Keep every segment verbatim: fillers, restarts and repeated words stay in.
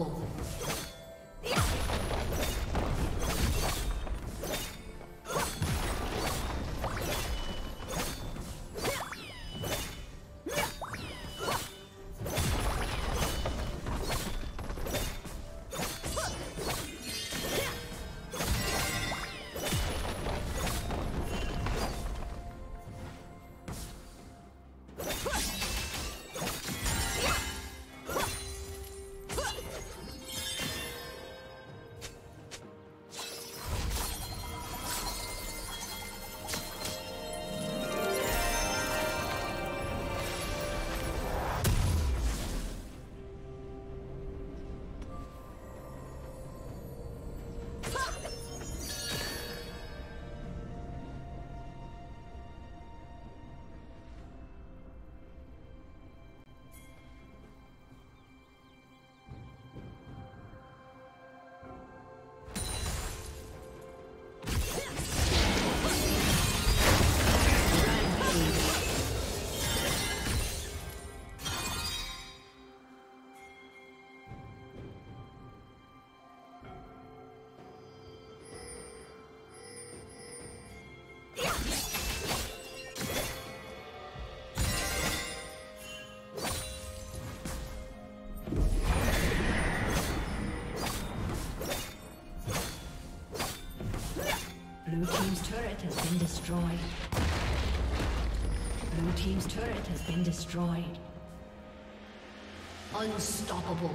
Double. Blue team's turret has been destroyed. Blue team's turret has been destroyed. Unstoppable.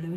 Blue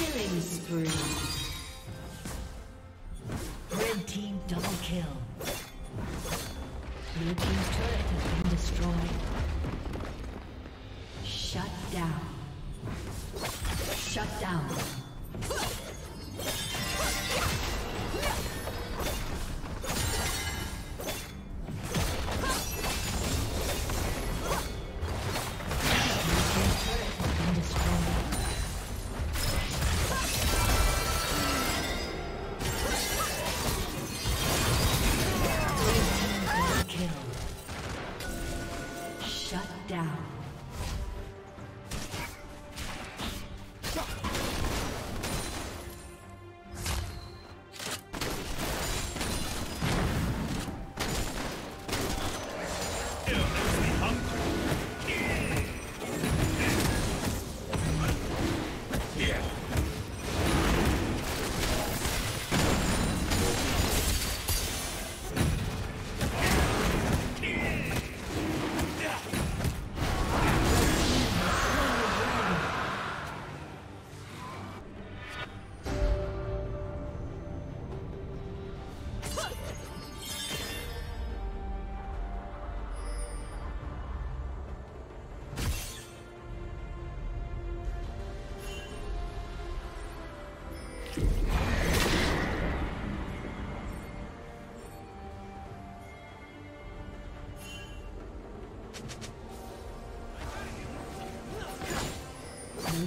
Killing spree. Red team double kill. Blue team's turret has been destroyed. Shut down. Shut down. Blue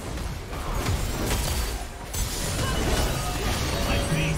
Like me.